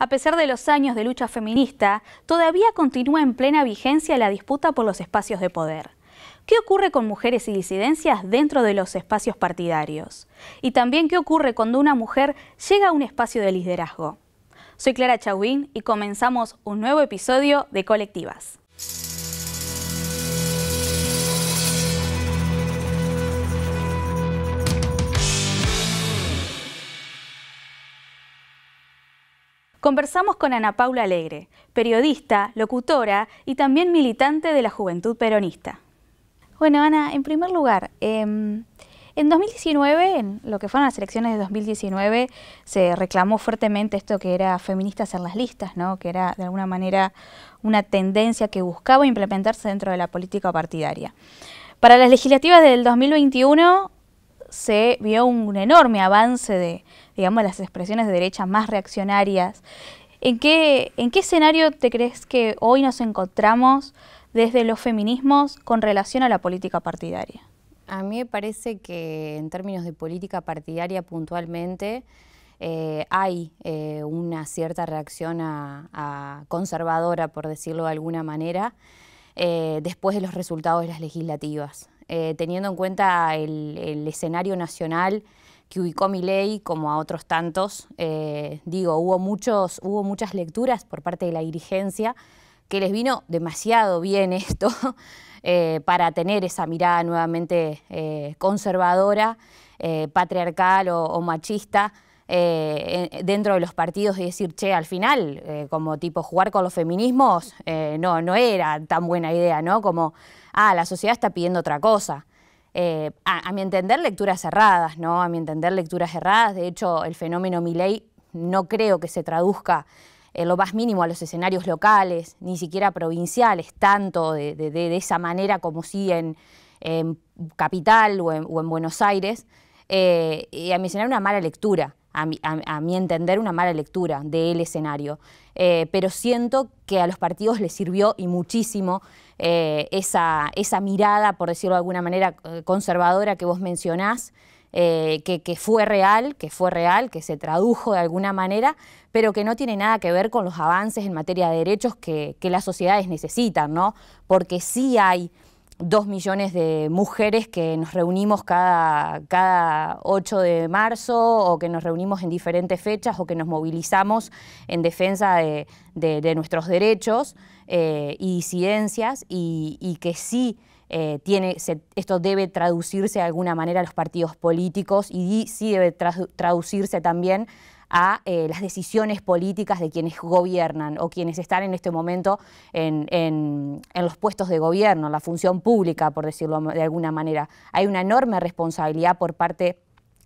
A pesar de los años de lucha feminista, todavía continúa en plena vigencia la disputa por los espacios de poder. ¿Qué ocurre con mujeres y disidencias dentro de los espacios partidarios? Y también, ¿qué ocurre cuando una mujer llega a un espacio de liderazgo? Soy Clara Chauvin y comenzamos un nuevo episodio de Colectivas. Conversamos con Ana Paula Alegre, periodista, locutora y también militante de la Juventud Peronista. Bueno, Ana, en primer lugar, en 2019, en lo que fueron las elecciones de 2019, se reclamó fuertemente esto que era feministas en las listas, ¿no? Que era de alguna manera una tendencia que buscaba implementarse dentro de la política partidaria. Para las legislativas del 2021 se vio un enorme avance de, digamos, las expresiones de derecha más reaccionarias. ¿En qué escenario te crees que hoy nos encontramos desde los feminismos con relación a la política partidaria? A mí me parece que en términos de política partidaria puntualmente hay una cierta reacción a conservadora, por decirlo de alguna manera, después de los resultados de las legislativas. Teniendo en cuenta el escenario nacional que ubicó Milei, como a otros tantos, digo, hubo muchas lecturas por parte de la dirigencia que les vino demasiado bien esto para tener esa mirada nuevamente conservadora, patriarcal o machista dentro de los partidos y decir, che, al final, como tipo jugar con los feminismos, no era tan buena idea, ¿no? Como, la sociedad está pidiendo otra cosa. A mi entender, lecturas erradas, ¿no? A mi entender, lecturas erradas. De hecho, el fenómeno Milei no creo que se traduzca en lo más mínimo a los escenarios locales, ni siquiera provinciales, tanto de esa manera como sí en Capital o en Buenos Aires, y a mi escenario una mala lectura, a mi entender una mala lectura del escenario. Pero siento que a los partidos les sirvió y muchísimo esa mirada, por decirlo de alguna manera, conservadora que vos mencionás, que fue real, que se tradujo de alguna manera, pero que no tiene nada que ver con los avances en materia de derechos que las sociedades necesitan, ¿no? Porque sí hay 2 millones de mujeres que nos reunimos cada 8 de marzo o que nos reunimos en diferentes fechas o que nos movilizamos en defensa de nuestros derechos y disidencias y que sí. Esto debe traducirse de alguna manera a los partidos políticos y sí debe traducirse también a las decisiones políticas de quienes gobiernan o quienes están en este momento en los puestos de gobierno, la función pública, por decirlo de alguna manera. Hay una enorme responsabilidad por parte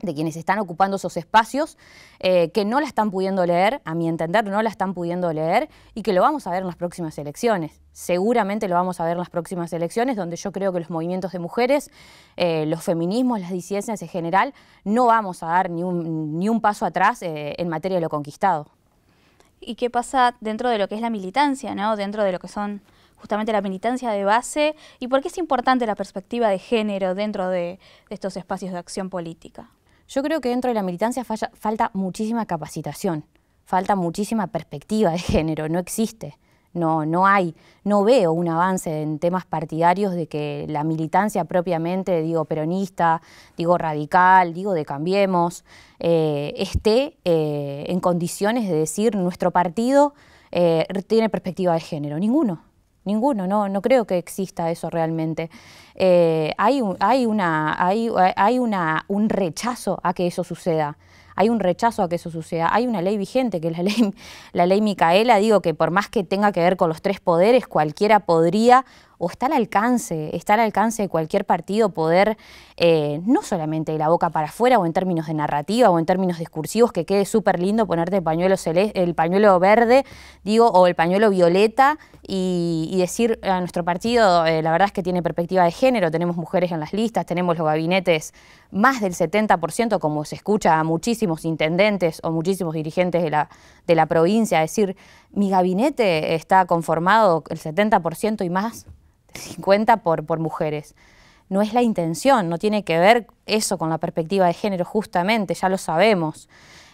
de quienes están ocupando esos espacios, que no la están pudiendo leer, a mi entender no la están pudiendo leer, y que lo vamos a ver en las próximas elecciones. Seguramente lo vamos a ver en las próximas elecciones, donde yo creo que los movimientos de mujeres, los feminismos, las disidencias en general, no vamos a dar ni un paso atrás en materia de lo conquistado. ¿Y qué pasa dentro de lo que es la militancia, ¿no? Dentro de lo que son justamente la militancia de base, y por qué es importante la perspectiva de género dentro de estos espacios de acción política? Yo creo que dentro de la militancia falta muchísima capacitación, falta muchísima perspectiva de género, no existe, no veo un avance en temas partidarios de que la militancia propiamente, digo peronista, digo radical, digo de Cambiemos, esté en condiciones de decir nuestro partido tiene perspectiva de género, ninguno, no creo que exista eso realmente. Hay un rechazo a que eso suceda. Hay un rechazo a que eso suceda. Hay una ley vigente, que es la ley Micaela, digo que por más que tenga que ver con los 3 poderes, cualquiera podría, o está al alcance de cualquier partido poder, no solamente de la boca para afuera, o en términos de narrativa, o en términos discursivos, que quede súper lindo ponerte el pañuelo verde, digo, o el pañuelo violeta, y decir a nuestro partido, la verdad es que tiene perspectiva de género, tenemos mujeres en las listas, tenemos los gabinetes más del 70%, como se escucha a muchísimos intendentes o muchísimos dirigentes de la provincia, decir, mi gabinete está conformado el 70% y más, 50% por mujeres. No es la intención, no tiene que ver eso con la perspectiva de género justamente, ya lo sabemos.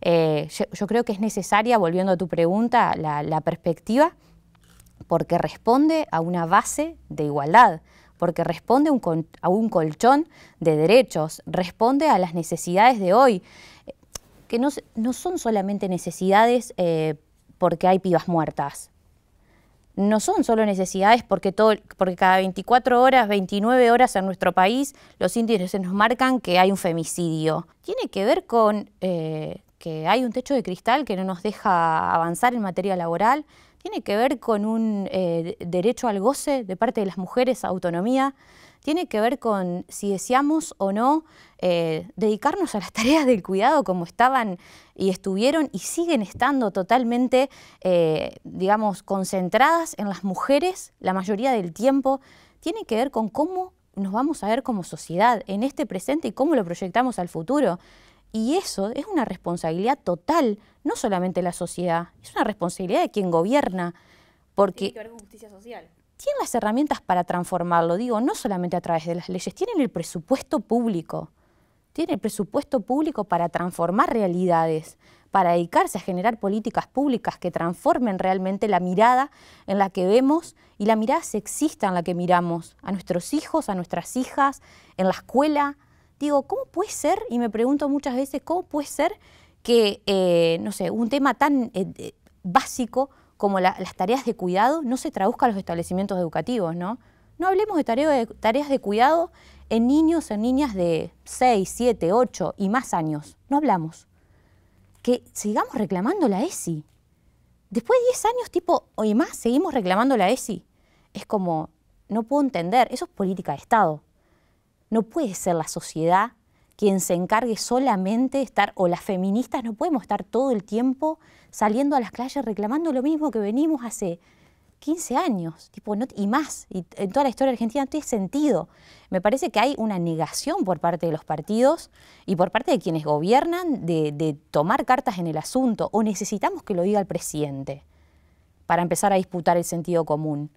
Yo creo que es necesaria, volviendo a tu pregunta, la perspectiva, porque responde a una base de igualdad, porque responde a un colchón de derechos, responde a las necesidades de hoy, que no son solamente necesidades porque hay pibas muertas, no son solo necesidades porque cada 24 horas, 29 horas en nuestro país los índices nos marcan que hay un femicidio. Tiene que ver con que hay un techo de cristal que no nos deja avanzar en materia laboral, tiene que ver con un derecho al goce de parte de las mujeres, a autonomía, tiene que ver con si deseamos o no dedicarnos a las tareas del cuidado como estaban y estuvieron y siguen estando totalmente, digamos, concentradas en las mujeres la mayoría del tiempo, tiene que ver con cómo nos vamos a ver como sociedad en este presente y cómo lo proyectamos al futuro. Y eso es una responsabilidad total, no solamente de la sociedad, es una responsabilidad de quien gobierna. Porque tiene que ver con justicia social. Tienen las herramientas para transformarlo, digo, no solamente a través de las leyes, tienen el presupuesto público. Tienen el presupuesto público para transformar realidades, para dedicarse a generar políticas públicas que transformen realmente la mirada en la que vemos y la mirada sexista en la que miramos a nuestros hijos, a nuestras hijas, en la escuela. Digo, ¿cómo puede ser? Y me pregunto muchas veces, ¿cómo puede ser que, no sé, un tema tan básico como las tareas de cuidado no se traduzca a los establecimientos educativos, ¿no? No hablemos de tareas de cuidado en niños, en niñas de 6, 7, 8 y más años. No hablamos. Que sigamos reclamando la ESI. Después de 10 años, tipo, o y más, seguimos reclamando la ESI. Es como, no puedo entender, eso es política de Estado. No puede ser la sociedad quien se encargue solamente de estar, o las feministas no podemos estar todo el tiempo saliendo a las calles reclamando lo mismo que venimos hace 15 años, tipo, no, y más, y en toda la historia argentina no tiene sentido. Me parece que hay una negación por parte de los partidos y por parte de quienes gobiernan de tomar cartas en el asunto, o necesitamos que lo diga el presidente para empezar a disputar el sentido común.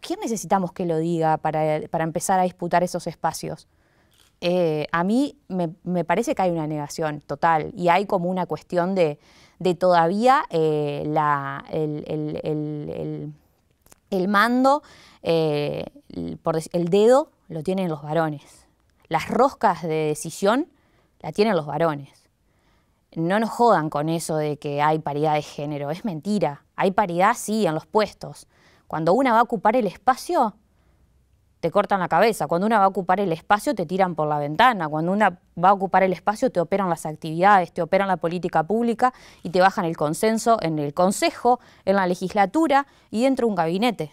¿Quién necesitamos que lo diga para empezar a disputar esos espacios? A mí me parece que hay una negación total y hay como una cuestión de todavía el mando, el dedo lo tienen los varones. Las roscas de decisión la tienen los varones. No nos jodan con eso de que hay paridad de género, es mentira. Hay paridad, sí, en los puestos. Cuando una va a ocupar el espacio, te cortan la cabeza. Cuando una va a ocupar el espacio, te tiran por la ventana. Cuando una va a ocupar el espacio, te operan las actividades, te operan la política pública y te bajan el consenso en el consejo, en la legislatura y dentro de un gabinete.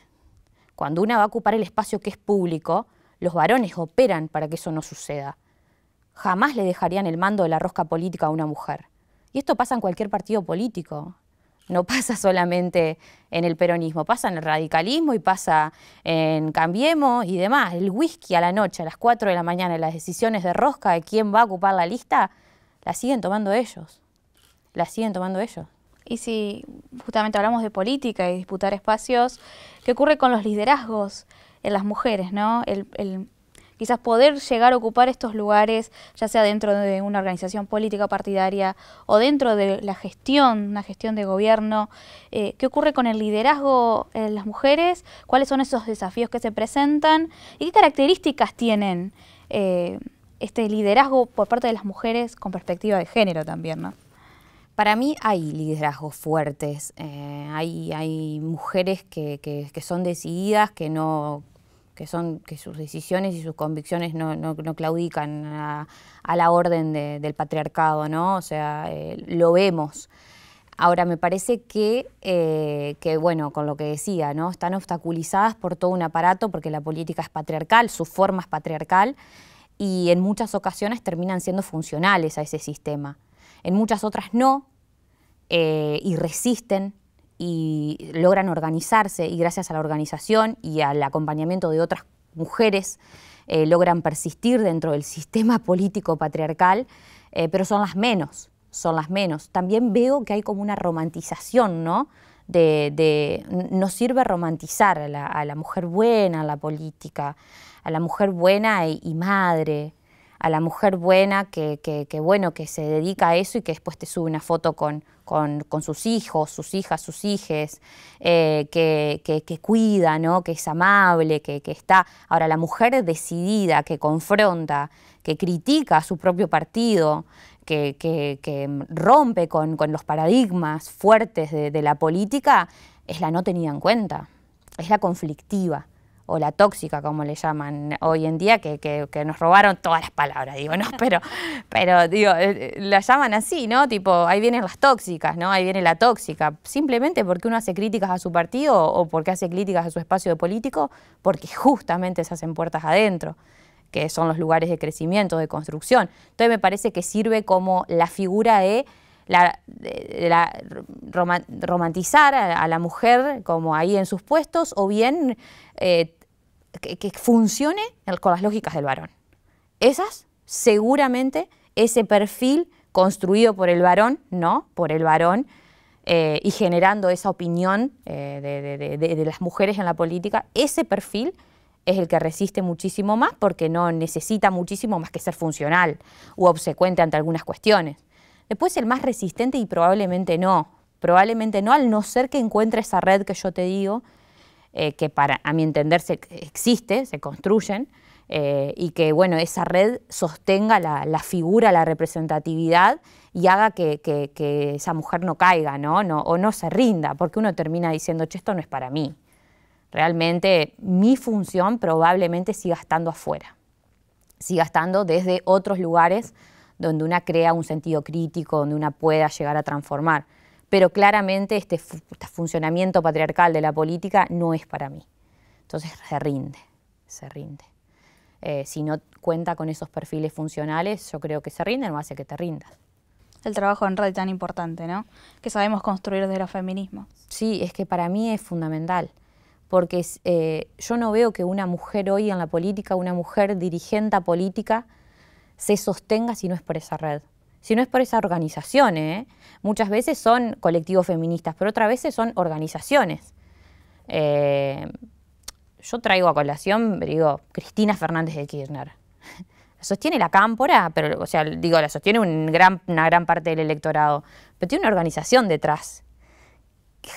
Cuando una va a ocupar el espacio que es público, los varones operan para que eso no suceda. Jamás le dejarían el mando de la rosca política a una mujer. Y esto pasa en cualquier partido político. No pasa solamente en el peronismo, pasa en el radicalismo y pasa en Cambiemos y demás. El whisky a la noche, a las 4 de la mañana, las decisiones de rosca de quién va a ocupar la lista, las siguen tomando ellos. Las siguen tomando ellos. Y si justamente hablamos de política y disputar espacios, ¿qué ocurre con los liderazgos en las mujeres, no? Quizás poder llegar a ocupar estos lugares, ya sea dentro de una organización política partidaria o dentro de la gestión, una gestión de gobierno. ¿Qué ocurre con el liderazgo en las mujeres? ¿Cuáles son esos desafíos que se presentan? ¿Y qué características tienen este liderazgo por parte de las mujeres con perspectiva de género también, ¿no? Para mí hay liderazgos fuertes, hay mujeres que son decididas, que sus decisiones y sus convicciones no claudican a la orden del patriarcado, ¿no? O sea, lo vemos. Ahora, me parece que, bueno, con lo que decía, ¿no? Están obstaculizadas por todo un aparato porque la política es patriarcal, su forma es patriarcal, y en muchas ocasiones terminan siendo funcionales a ese sistema. En muchas otras no, y resisten, y logran organizarse, y gracias a la organización y al acompañamiento de otras mujeres logran persistir dentro del sistema político patriarcal, pero son las menos, son las menos. También veo que hay como una romantización, ¿no? Nos sirve romantizar a la mujer buena, a la política, a la mujer buena y madre, a la mujer buena que se dedica a eso y que después te sube una foto con sus hijos, sus hijas, sus hijes, que cuida, ¿no? Que es amable, que está... Ahora, la mujer decidida, que confronta, que critica a su propio partido, que rompe con los paradigmas fuertes de la política, es la no tenida en cuenta, es la conflictiva o la tóxica, como le llaman hoy en día, que nos robaron todas las palabras, digo, ¿no? Pero digo, la llaman así, ¿no? Tipo, ahí vienen las tóxicas, ¿no? Ahí viene la tóxica, simplemente porque uno hace críticas a su partido o porque hace críticas a su espacio político, porque justamente se hacen puertas adentro, que son los lugares de crecimiento, de construcción. Entonces me parece que sirve como la figura de... romantizar a la mujer como ahí en sus puestos, o bien que funcione con las lógicas del varón. Esas, seguramente, ese perfil construido por el varón, ¿no? Por el varón, y generando esa opinión de las mujeres en la política, ese perfil es el que resiste muchísimo más porque no necesita muchísimo más que ser funcional u obsecuente ante algunas cuestiones. Después el más resistente, y probablemente no, al no ser que encuentre esa red que yo te digo, que para, a mi entender existe, se construyen, y que bueno, esa red sostenga la figura, la representatividad, y haga que esa mujer no caiga, ¿no? O no se rinda, porque uno termina diciendo, che, esto no es para mí. Realmente mi función probablemente siga estando afuera, siga estando desde otros lugares, donde una crea un sentido crítico, donde una pueda llegar a transformar. Pero claramente este funcionamiento patriarcal de la política no es para mí. Entonces se rinde. Si no cuenta con esos perfiles funcionales, yo creo que se rinde, no hace que te rindas. El trabajo en red tan importante, ¿no? Que sabemos construir desde los feminismos. Sí, es que para mí es fundamental. Porque yo no veo que una mujer hoy en la política, una mujer dirigente política, se sostenga si no es por esa red, si no es por esas organizaciones, ¿eh? Muchas veces son colectivos feministas, pero otras veces son organizaciones. Yo traigo a colación, digo, Cristina Fernández de Kirchner. La sostiene la Cámpora, pero, o sea, digo, la sostiene una gran parte del electorado, pero tiene una organización detrás.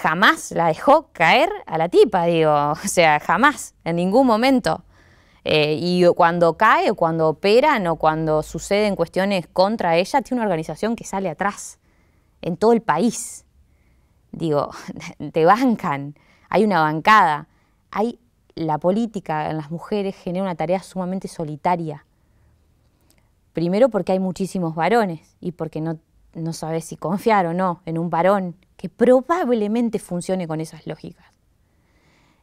Jamás la dejó caer a la tipa, digo, o sea, jamás, en ningún momento. Y cuando cae, o cuando operan, o cuando suceden cuestiones contra ella, tiene una organización que sale atrás, en todo el país. Digo, te bancan, hay una bancada. La política en las mujeres genera una tarea sumamente solitaria. Primero porque hay muchísimos varones, y porque no sabes si confiar o no en un varón que probablemente funcione con esas lógicas.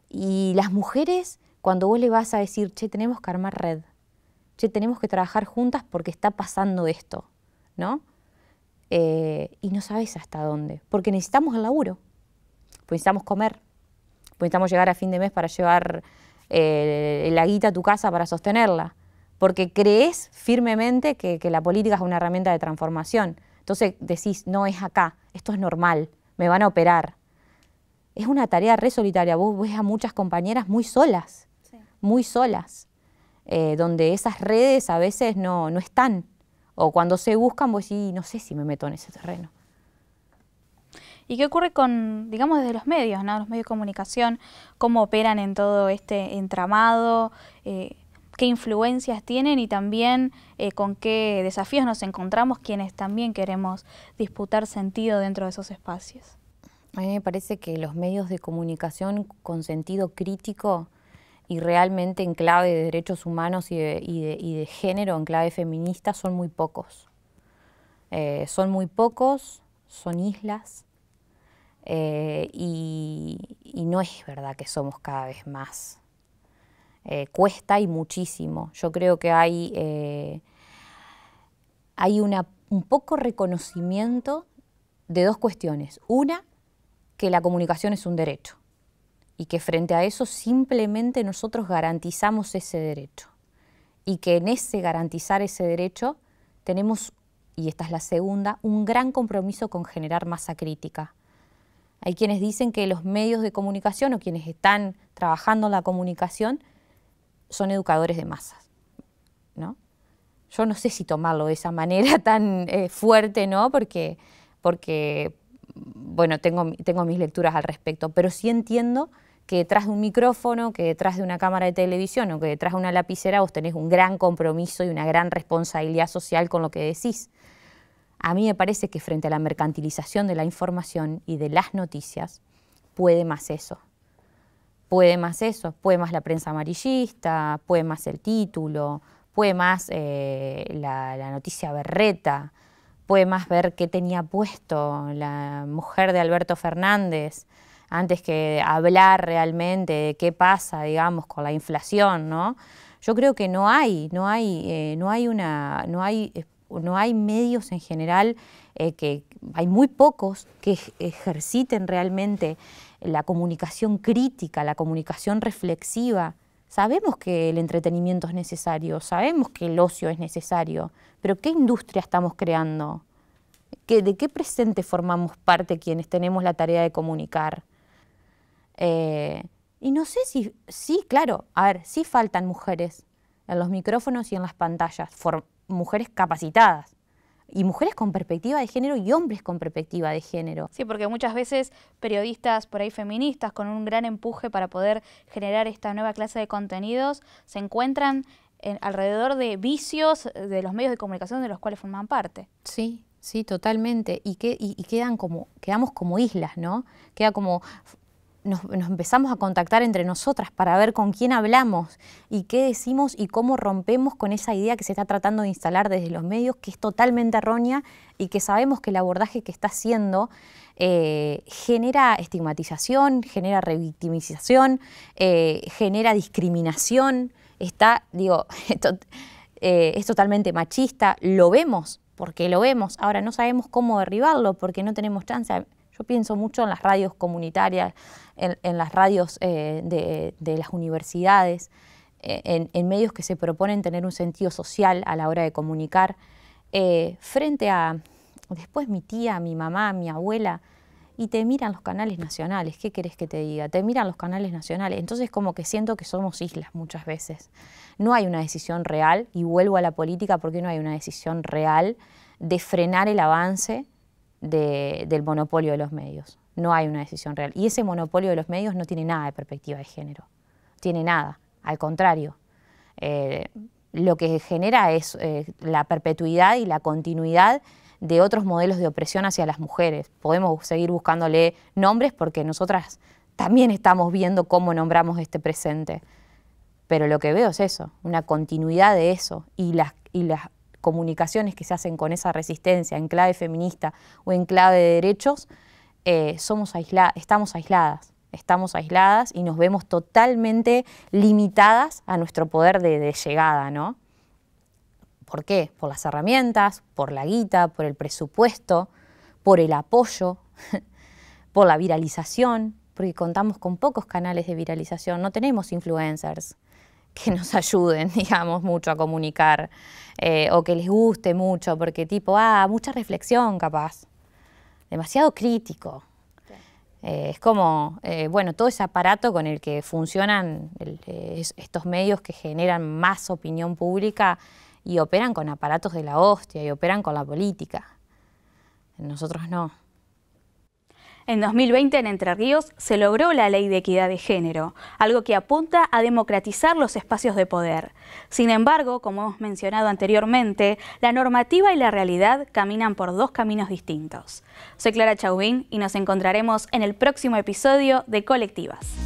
Y las mujeres... Cuando vos le vas a decir, che, tenemos que armar red, che, tenemos que trabajar juntas porque está pasando esto, ¿no? Y no sabes hasta dónde, porque necesitamos el laburo, pues necesitamos comer, pues necesitamos llegar a fin de mes para llevar la guita a tu casa para sostenerla, porque crees firmemente que la política es una herramienta de transformación. Entonces decís, no es acá, esto es normal, me van a operar. Es una tarea re solitaria, vos ves a muchas compañeras muy solas. Muy solas, donde esas redes a veces no están, o cuando se buscan vos decís, no sé si me meto en ese terreno. ¿Y qué ocurre con, digamos, desde los medios, ¿no? Los medios de comunicación, cómo operan en todo este entramado, qué influencias tienen y también con qué desafíos nos encontramos quienes también queremos disputar sentido dentro de esos espacios? A mí me parece que los medios de comunicación con sentido crítico y realmente en clave de derechos humanos y de género, en clave feminista, son muy pocos. Son islas, y no es verdad que somos cada vez más. Cuesta y muchísimo. Yo creo que hay un poco reconocimiento de dos cuestiones. Una, que la comunicación es un derecho. Y que frente a eso simplemente nosotros garantizamos ese derecho. Y que en ese garantizar ese derecho tenemos, y esta es la segunda, un gran compromiso con generar masa crítica. Hay quienes dicen que los medios de comunicación o quienes están trabajando en la comunicación son educadores de masas, ¿no? yo no sé si tomarlo de esa manera tan fuerte, ¿no? Porque bueno, tengo mis lecturas al respecto, pero sí entiendo que detrás de un micrófono, que detrás de una cámara de televisión o que detrás de una lapicera vos tenés un gran compromiso y una gran responsabilidad social con lo que decís. A mí me parece que frente a la mercantilización de la información y de las noticias, puede más eso. Puede más eso, puede más la prensa amarillista, puede más el título, puede más la noticia berreta, puede más ver qué tenía puesto la mujer de Alberto Fernández, antes que hablar realmente de qué pasa, digamos, con la inflación, ¿no? Yo creo que no hay medios en general, que hay muy pocos que ejerciten realmente la comunicación crítica, la comunicación reflexiva. Sabemos que el entretenimiento es necesario, sabemos que el ocio es necesario, pero ¿qué industria estamos creando? ¿De qué presente formamos parte quienes tenemos la tarea de comunicar? Y no sé si, sí, claro, a ver, sí faltan mujeres en los micrófonos y en las pantallas, mujeres capacitadas y mujeres con perspectiva de género y hombres con perspectiva de género. Sí, porque muchas veces periodistas por ahí feministas con un gran empuje para poder generar esta nueva clase de contenidos se encuentran alrededor de vicios de los medios de comunicación de los cuales forman parte. Sí. Sí, totalmente. Y quedamos como islas, ¿no? Queda como nos empezamos a contactar entre nosotras para ver con quién hablamos y qué decimos y cómo rompemos con esa idea que se está tratando de instalar desde los medios, que es totalmente errónea y que sabemos que el abordaje que está haciendo genera estigmatización, genera revictimización, genera discriminación, es totalmente machista, lo vemos. Porque lo vemos, ahora no sabemos cómo derribarlo, porque no tenemos chance. Yo pienso mucho en las radios comunitarias, en las radios de las universidades, en medios que se proponen tener un sentido social a la hora de comunicar. Frente a, después mi tía, mi mamá, mi abuela, y te miran los canales nacionales, ¿qué querés que te diga? Te miran los canales nacionales, entonces como que siento que somos islas muchas veces. No hay una decisión real, y vuelvo a la política porque no hay una decisión real de frenar el avance del monopolio de los medios. No hay una decisión real. Y ese monopolio de los medios no tiene nada de perspectiva de género. Tiene nada, al contrario. Lo que genera es la perpetuidad y la continuidad de otros modelos de opresión hacia las mujeres. Podemos seguir buscándole nombres porque nosotras también estamos viendo cómo nombramos este presente. Pero lo que veo es eso, una continuidad de eso y las comunicaciones que se hacen con esa resistencia en clave feminista o en clave de derechos, estamos aisladas y nos vemos totalmente limitadas a nuestro poder de llegada, ¿no? ¿Por qué? Por las herramientas, por la guita, por el presupuesto, por el apoyo, por la viralización, porque contamos con pocos canales de viralización, no tenemos influencers que nos ayuden, digamos, mucho a comunicar o que les guste mucho, porque tipo, mucha reflexión capaz, demasiado crítico. Es como, bueno, todo ese aparato con el que funcionan estos medios que generan más opinión pública y operan con aparatos de la hostia, y operan con la política. Nosotros no. En 2020, en Entre Ríos, se logró la Ley de Equidad de Género, algo que apunta a democratizar los espacios de poder. Sin embargo, como hemos mencionado anteriormente, la normativa y la realidad caminan por dos caminos distintos. Soy Clara Chauvin y nos encontraremos en el próximo episodio de Colectivas.